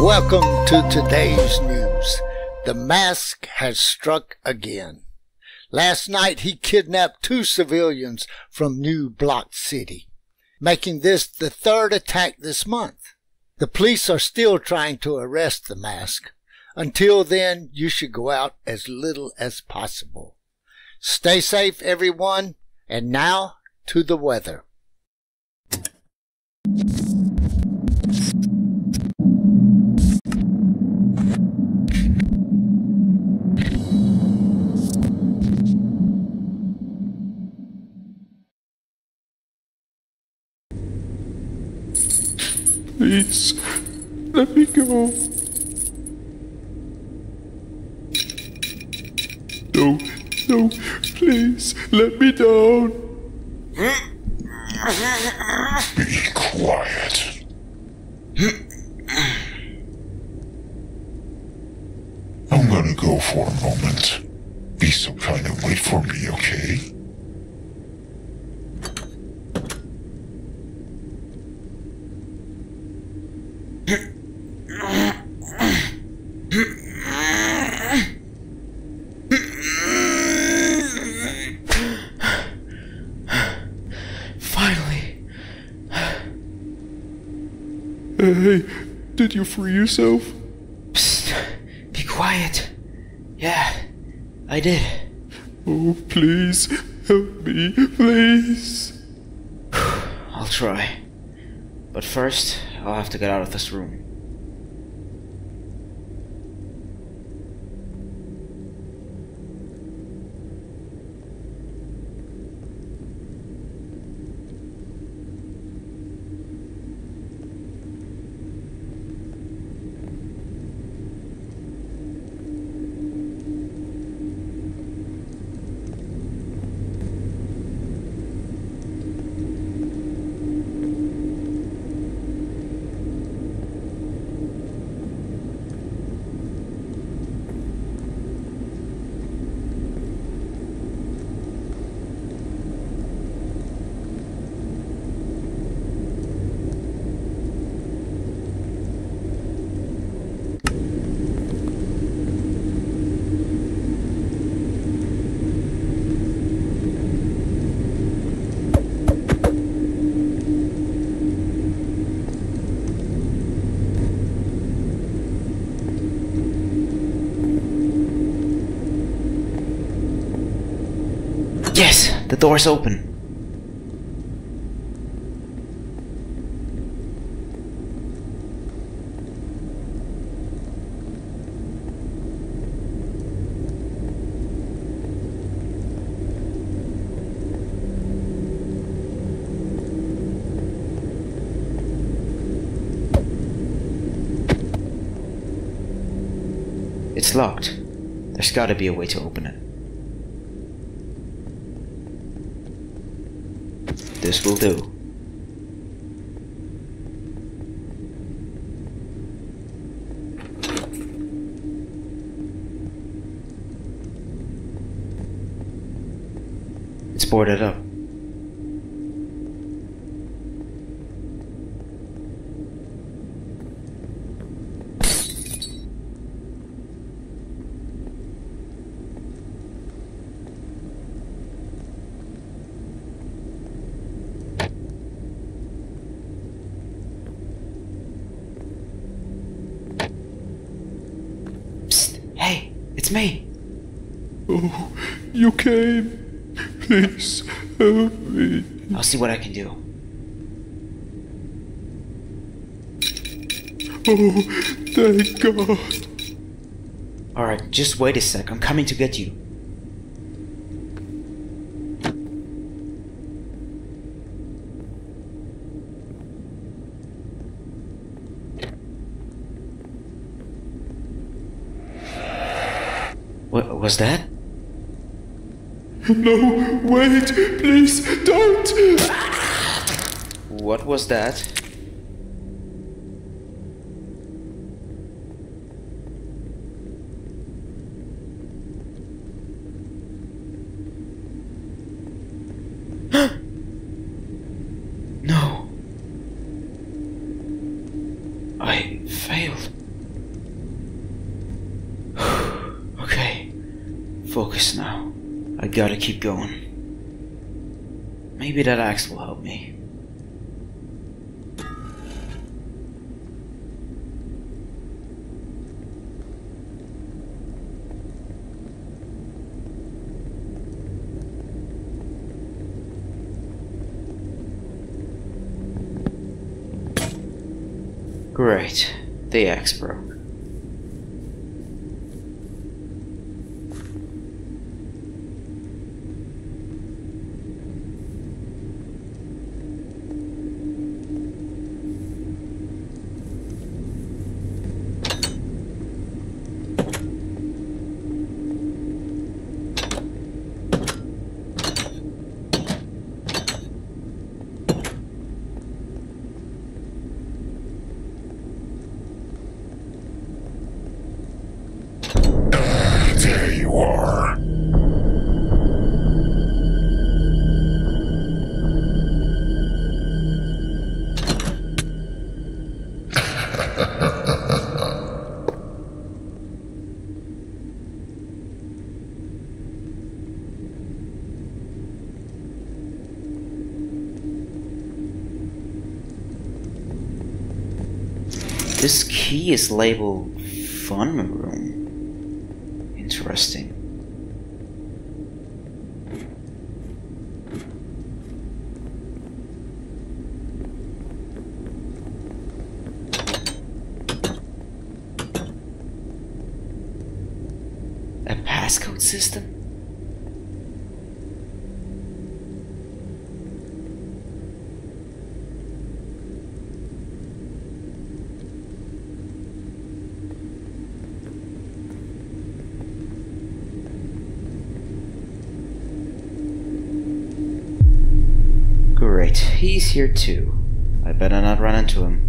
Welcome to today's news. The Mask has struck again. Last night he kidnapped 2 civilians from New Block City, making this the 3rd attack this month. The police are still trying to arrest the Mask. Until then, you should go out as little as possible. Stay safe, everyone, and now to the weather. Please, let me go. No, please, let me down. Be quiet. I'm gonna go for a moment. Be so kind and wait for me, okay? Finally. Hey, did you free yourself? Psst, be quiet. Yeah, I did. Oh, please, help me, please. I'll try. But first, I'll have to get out of this room. Yes! The door's open! It's locked. There's gotta be a way to open it. This will do. It's boarded up. It's me. Oh, you came. Please help me. I'll see what I can do. Oh, thank God. Alright, just wait a sec. I'm coming to get you. What was that? No, wait, please, don't! What was that? No. I failed. Focus now. I gotta keep going. Maybe that axe will help me. Great, the axe broke. This key is labeled Fun Room. Interesting. A passcode system? He's here too. I better not run into him.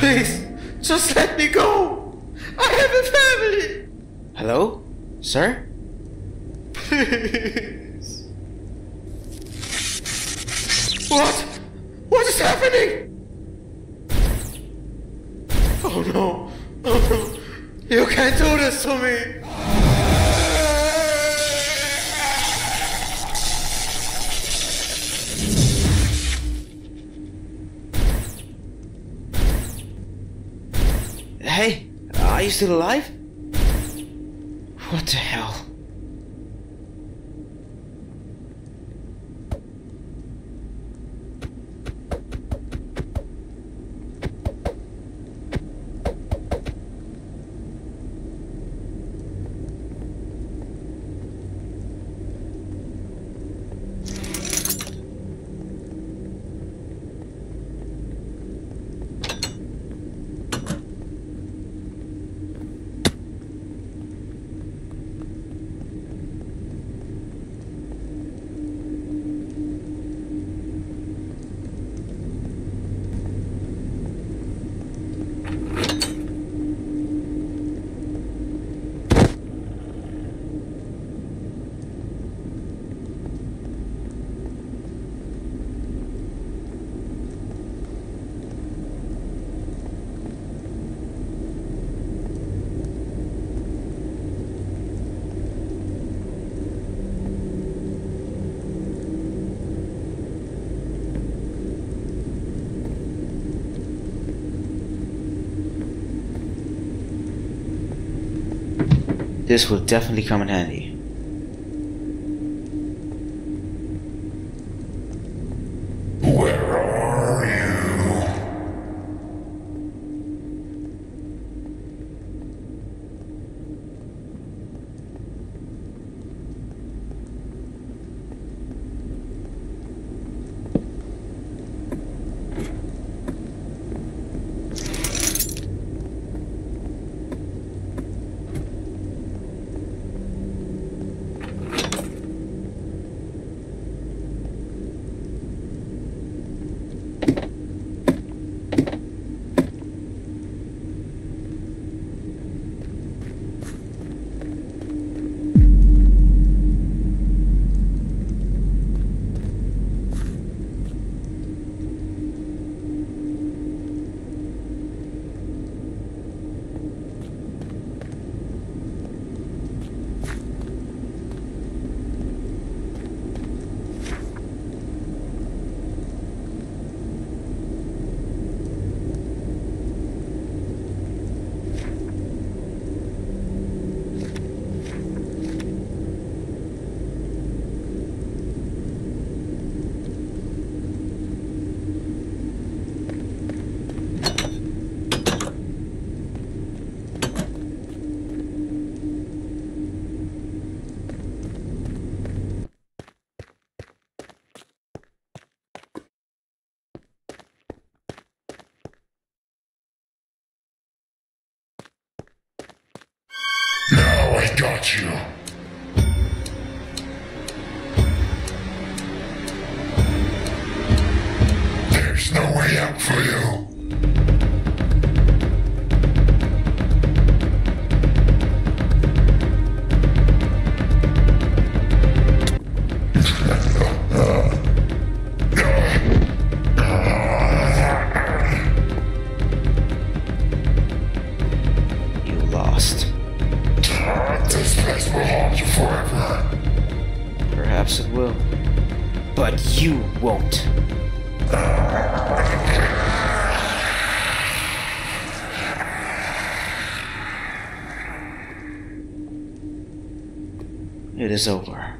Please, just let me go. I have a family. Hello, sir? Please. What? What is happening? Oh no. Oh no. You can't do this to me. Hey, are you still alive? What the hell? This will definitely come in handy. Where are you? There's no way out for you. It is over.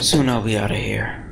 Soon I'll be out of here.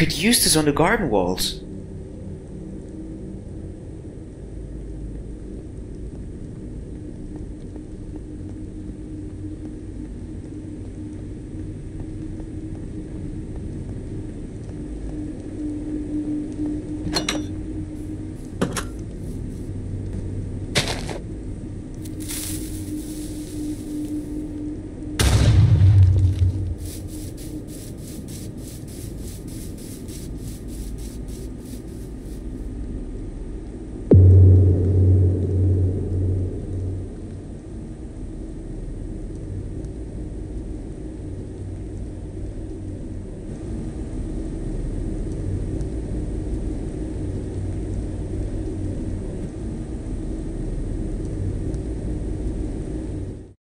could use this on the garden walls.